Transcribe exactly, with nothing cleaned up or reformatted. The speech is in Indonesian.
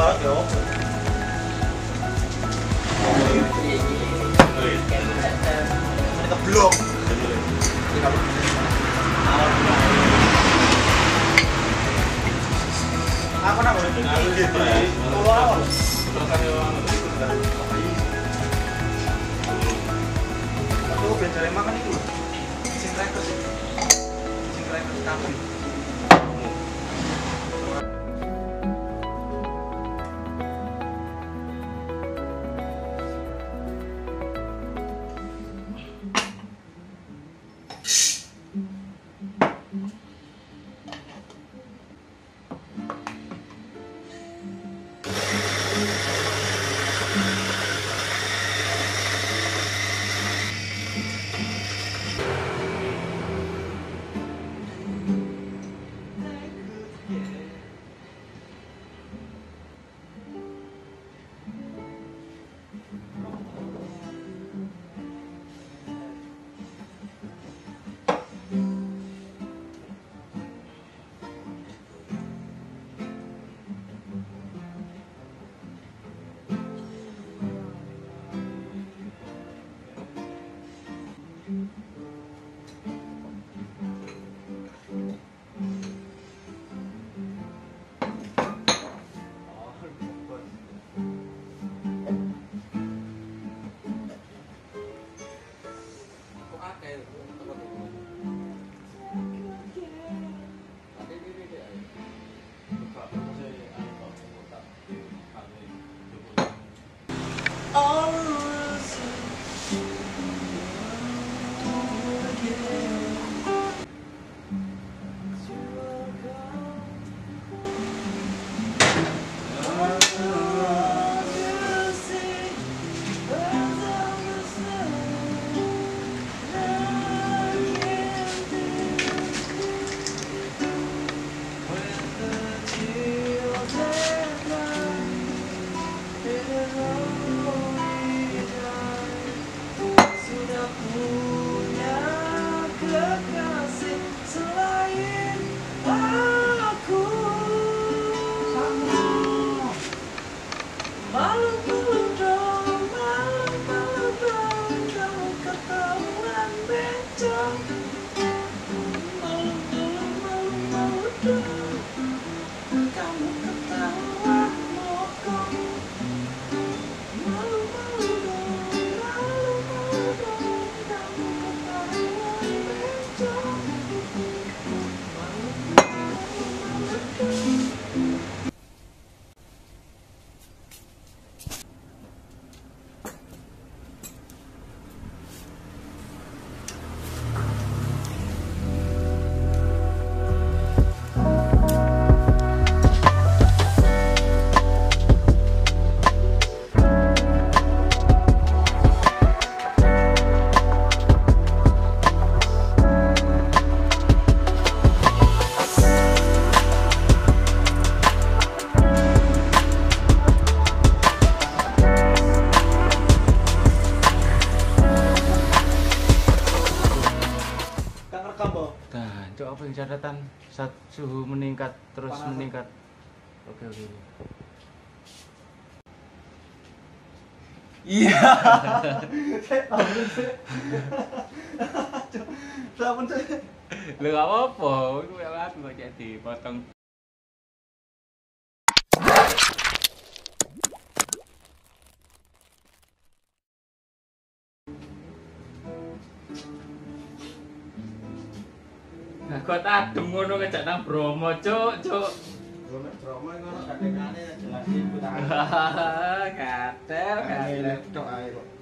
하죠. 그러니까 블록. 아무나 모르는 알겠지. 뭐라고 하면 또 괜찮아요. 마kan itu. Singkrakers. Singkrakers tahu. Catatan saat suhu meningkat terus Panas. meningkat. Oke oke. Iya. Sampun saya. Lha gak apa-apa, iku lewat kok cek dipotong. Kok adem ngono ngejak nang Bromo, Cuk, Cuk. Bromo ngono kadekane jelas iki. Katel, katel tok ae kok.